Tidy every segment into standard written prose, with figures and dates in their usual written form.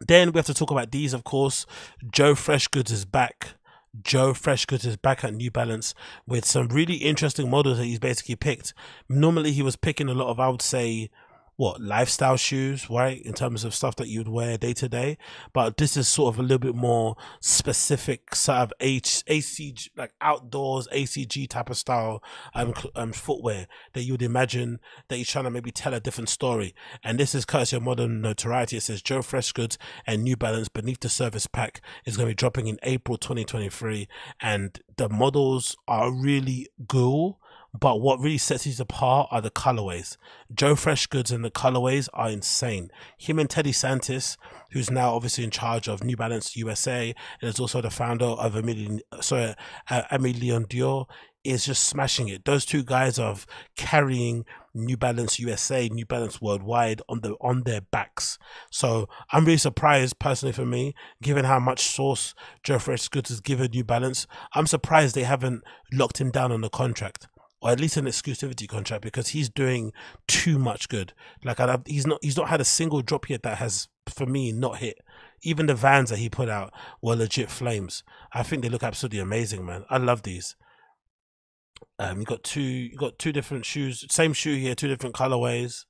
Then we have to talk about these, of course. Joe Freshgoods is back. Joe Freshgoods is back at New Balance with some really interesting models that he's basically picked. Normally he was picking a lot of, I would say, lifestyle shoes, right? In terms of stuff that you'd wear day to day. But this is sort of a little bit more specific, sort of ACG, like outdoors, ACG type of style footwear that you would imagine, that he's trying to maybe tell a different story. And this is courtesy of modern notoriety. It says Joe Freshgoods and New Balance Beneath the Surface pack is going to be dropping in April 2023. And the models are really cool. But what really sets these apart are the colorways. Joe Freshgoods and the colorways are insane. Him and Teddy Santis, who's now obviously in charge of New Balance USA and is also the founder of Aimé Leon Dore, is just smashing it. Those two guys are carrying New Balance USA, New Balance Worldwide on their backs. So I'm really surprised, personally, for me, given how much source Joe Freshgoods has given New Balance. I'm surprised they haven't locked him down on the contract, or at least an exclusivity contract, because he's doing too much good. Like, he's not had a single drop yet that has, for me, not hit. Even the Vans that he put out were legit flames. I think they look absolutely amazing, man. I love these. You got two different shoes, same shoe here, two different colorways.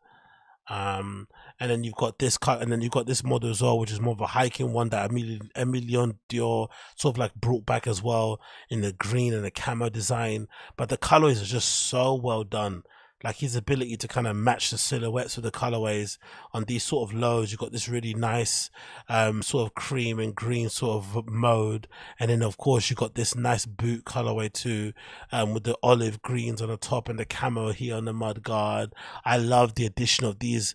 And then you've got this cut, and then you've got this model as well, which is more of a hiking one that Aimé Leon Dore sort of like brought back as well, in the green and the camo design. But the colorways are just so well done. Like, his ability to kind of match the silhouettes with the colorways on these sort of lows. You've got this really nice sort of cream and green sort of mode. And then, of course, you've got this nice boot colorway too, with the olive greens on the top and the camo here on the mudguard. I love the addition of these,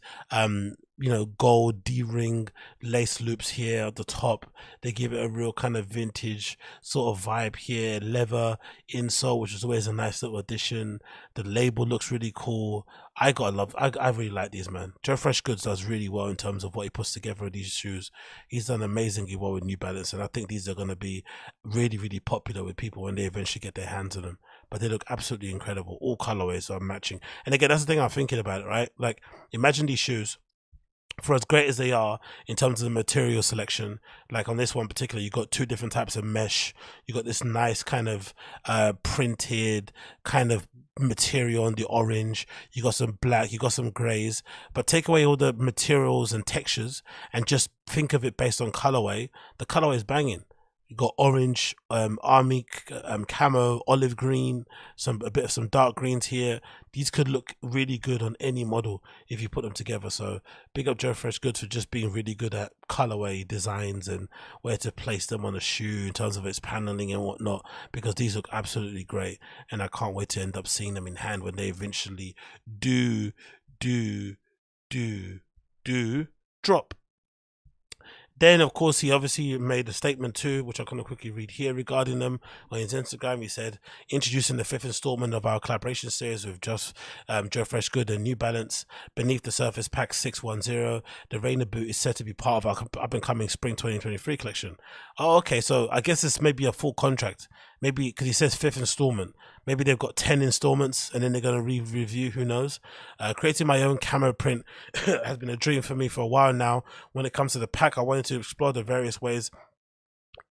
gold D-ring lace loops here at the top. They give it a real kind of vintage sort of vibe here. Leather insole, which is always a nice little addition. The label looks really cool. I really like these, man. Joe Freshgoods does really well in terms of what he puts together with these shoes. He's done amazingly well with New Balance, and I think these are going to be really, really popular with people when they eventually get their hands on them. But they look absolutely incredible. All colorways are matching. And again, that's the thing I'm thinking about, right? Like, imagine these shoes, for as great as they are in terms of the material selection, like on this one particular, you've got two different types of mesh. You've got this nice kind of printed kind of material on the orange. You got some black, you got some grays. But take away all the materials and textures and just think of it based on colorway. The colorway is banging. You got orange, army, camo, olive green, a bit of dark greens here. These could look really good on any model if you put them together. So big up Joe Freshgoods for just being really good at colorway designs and where to place them on a shoe in terms of its paneling and whatnot, because these look absolutely great, and I can't wait to end up seeing them in hand when they eventually do drop. Then, of course, he obviously made a statement too, which I'm going to quickly read here regarding them. On his Instagram, he said, "Introducing the 5th installment of our collaboration series with Joe Freshgoods and New Balance, Beneath the Surface Pack 610. The Rainer boot is said to be part of our up-and-coming Spring 2023 collection." Oh, okay. So I guess this may be a full contract. Maybe, because he says 5th installment. Maybe they've got 10 installments and then they're going to review, who knows. "Creating my own camo print has been a dream for me for a while now. When it comes to the pack, I wanted to explore the various ways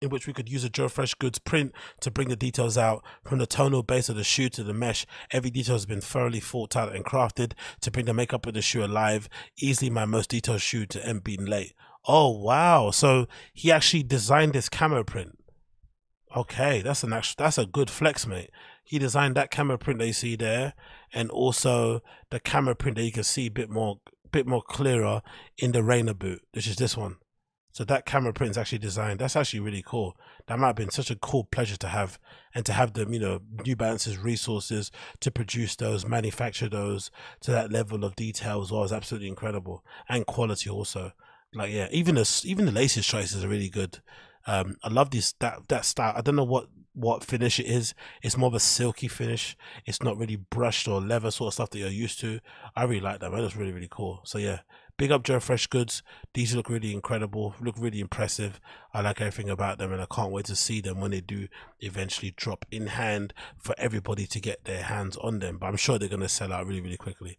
in which we could use a Joe Freshgoods print to bring the details out, from the tonal base of the shoe to the mesh. Every detail has been thoroughly thought out and crafted to bring the makeup of the shoe alive. Easily my most detailed shoe to end being late." Oh, wow. So he actually designed this camo print. Okay, that's a good flex, mate. He designed that camera print that you see there, and also the camera print that you can see a bit more clearer in the Rainer boot, which is this one. So that camera print is actually designed. That's actually really cool. That might have been such a cool pleasure to have, and to have them, New Balance's resources to produce those, manufacture those to that level of detail as well, is absolutely incredible. And quality also. Like, yeah, even the laces choices are really good. I love this that style. I don't know what finish it is. It's more of a silky finish. It's not really brushed or leather sort of stuff that you're used to. I really like that, man. That's really, really cool. So yeah, big up Joe Freshgoods. These look really incredible, look really impressive. I like everything about them, and I can't wait to see them when they do eventually drop in hand for everybody to get their hands on them. But I'm sure they're going to sell out really, really quickly.